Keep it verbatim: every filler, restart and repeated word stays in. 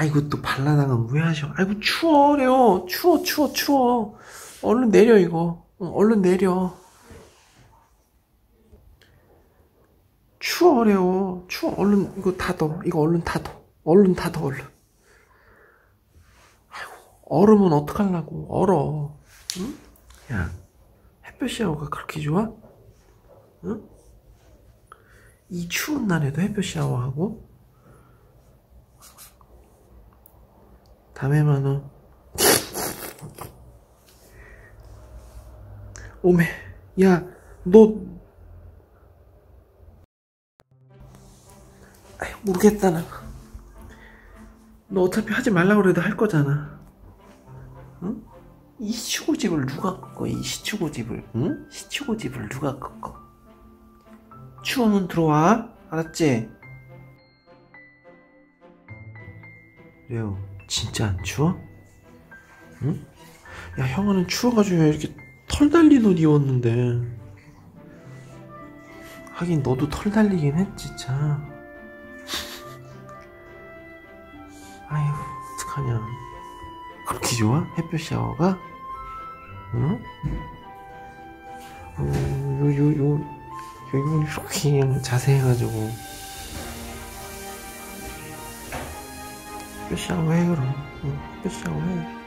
아이고 또 발라당은 왜 하셔. 아이고 추워 레오. 추워 추워 추워. 얼른 내려 이거. 응, 얼른 내려. 추워 레오. 추워. 얼른 이거 다 넣어. 이거 얼른 다 넣어. 얼른 다 넣어 얼른. 아이고 얼으면 어떡하려고. 얼어. 응? 야 햇볕 샤워가 그렇게 좋아? 응? 이 추운 날에도 햇볕 샤워하고? 다음에만 어 오메 야 너 아휴 모르겠다 나 너 어차피 하지 말라고 그래도 할 거잖아 응? 이 시추고집을 누가 꺾어 이 시추고집을 응? 시추고집을 누가 꺾어 추우면 들어와 알았지? 레오 진짜 안 추워? 응? 야 형아는 추워가지고 이렇게 털 달린 옷 입었는데 하긴 너도 털 달리긴 했지 참 아휴 어떡하냐 그렇게 좋아? 햇볕 샤워가? 응? 요 요 요 요 이분이 이렇게 그냥 자세해가지고 햇볕 샤워해 그럼 응, 햇볕 샤워해